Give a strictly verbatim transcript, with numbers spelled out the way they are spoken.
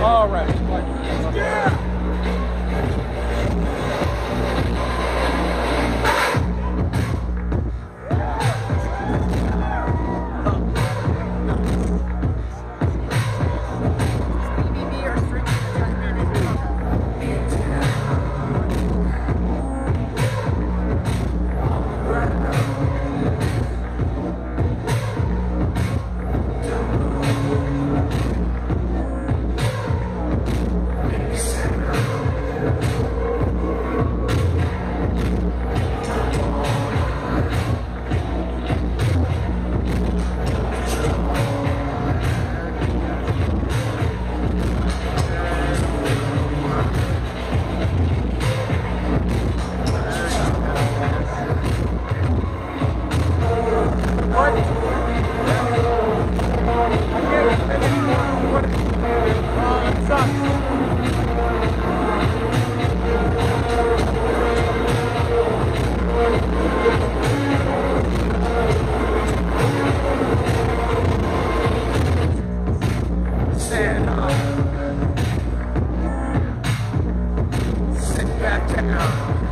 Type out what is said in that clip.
All right. Yeah. Back down.